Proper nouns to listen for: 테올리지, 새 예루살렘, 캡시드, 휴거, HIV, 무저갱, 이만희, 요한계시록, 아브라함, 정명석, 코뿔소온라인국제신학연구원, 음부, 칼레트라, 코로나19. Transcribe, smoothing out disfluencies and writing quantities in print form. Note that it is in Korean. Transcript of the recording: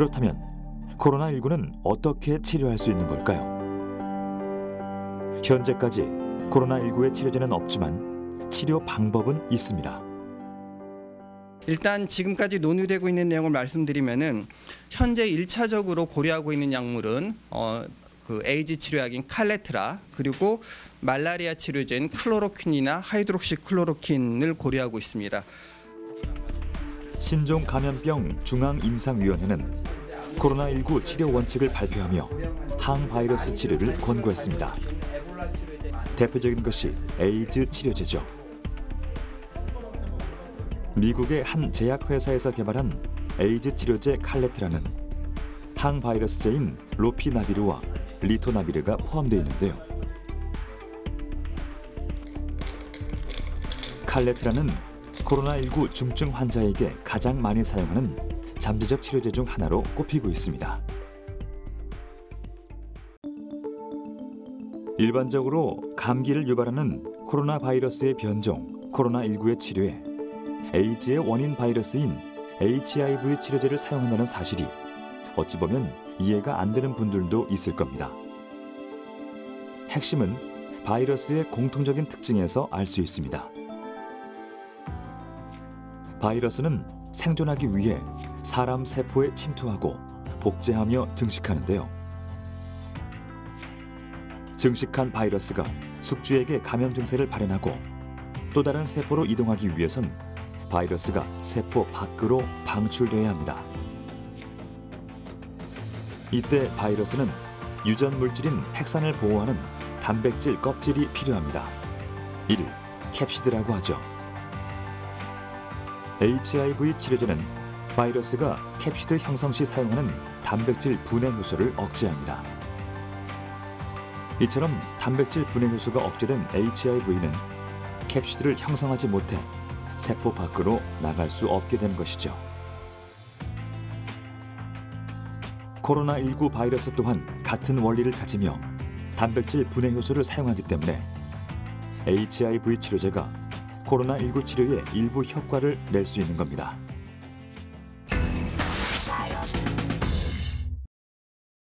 그렇다면 코로나19는 어떻게 치료할 수 있는 걸까요? 현재까지 코로나19의 치료제는 없지만 치료 방법은 있습니다. 일단 지금까지 논의되고 있는 내용을 말씀드리면은 현재 1차적으로 고려하고 있는 약물은 그 에이즈 치료약인 칼레트라, 그리고 말라리아 치료제인 클로로퀸이나 하이드록시 클로로퀸을 고려하고 있습니다. 신종 감염병 중앙임상위원회는 코로나19 치료 원칙을 발표하며 항바이러스 치료를 권고했습니다. 대표적인 것이 에이즈 치료제죠. 미국의 한 제약회사에서 개발한 에이즈 치료제 칼레트라는 항바이러스제인 로피나비르와 리토나비르가 포함되어 있는데요. 칼레트라는 코로나19 중증 환자에게 가장 많이 사용하는 잠재적 치료제 중 하나로 꼽히고 있습니다. 일반적으로 감기를 유발하는 코로나 바이러스의 변종, 코로나19의 치료에 에이즈의 원인 바이러스인 HIV 치료제를 사용한다는 사실이 어찌 보면 이해가 안 되는 분들도 있을 겁니다. 핵심은 바이러스의 공통적인 특징에서 알 수 있습니다. 바이러스는 생존하기 위해 사람 세포에 침투하고 복제하며 증식하는데요. 증식한 바이러스가 숙주에게 감염 증세를 발현하고 또 다른 세포로 이동하기 위해선 바이러스가 세포 밖으로 방출돼야 합니다. 이때 바이러스는 유전 물질인 핵산을 보호하는 단백질 껍질이 필요합니다. 이를 캡시드라고 하죠. HIV 치료제는 바이러스가 캡시드 형성 시 사용하는 단백질 분해 효소를 억제합니다. 이처럼 단백질 분해 효소가 억제된 HIV는 캡시드를 형성하지 못해 세포 밖으로 나갈 수 없게 된 것이죠. 코로나19 바이러스 또한 같은 원리를 가지며 단백질 분해 효소를 사용하기 때문에 HIV 치료제가 코로나19 치료에 일부 효과를 낼 수 있는 겁니다.